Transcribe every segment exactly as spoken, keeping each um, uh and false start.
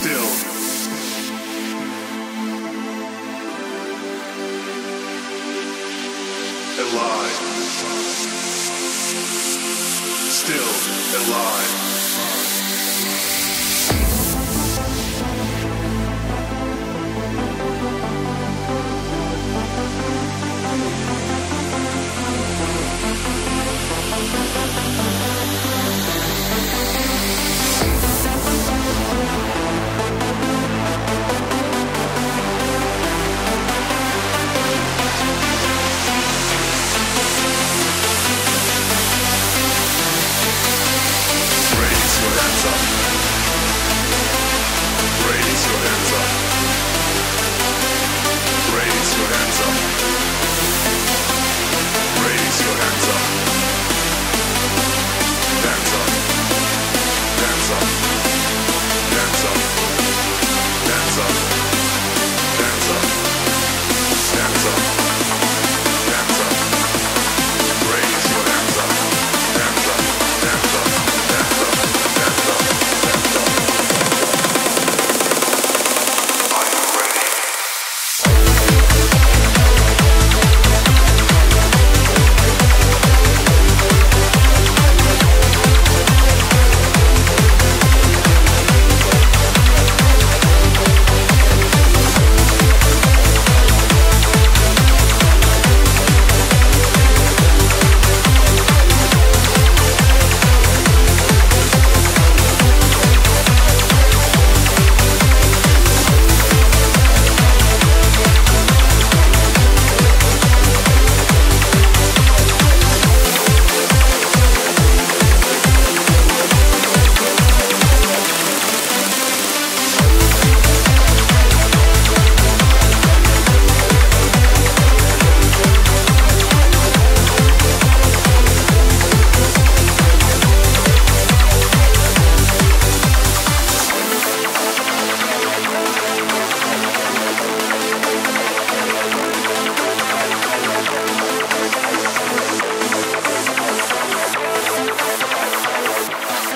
still. Alive, still alive.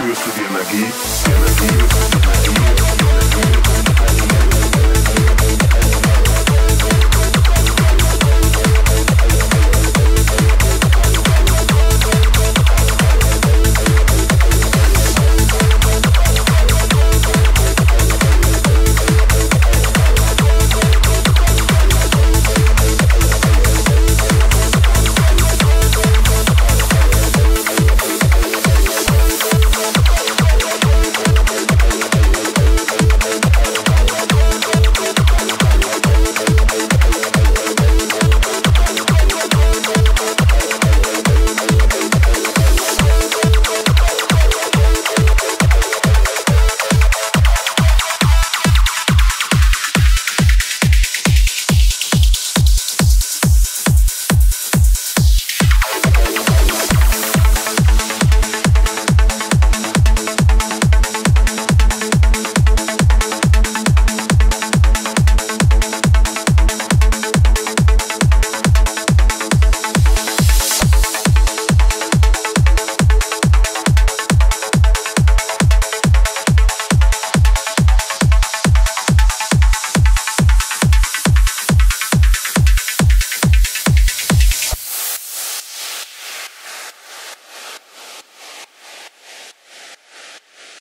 Used to be a Maggie, a Maggie, a Maggie, a Maggie.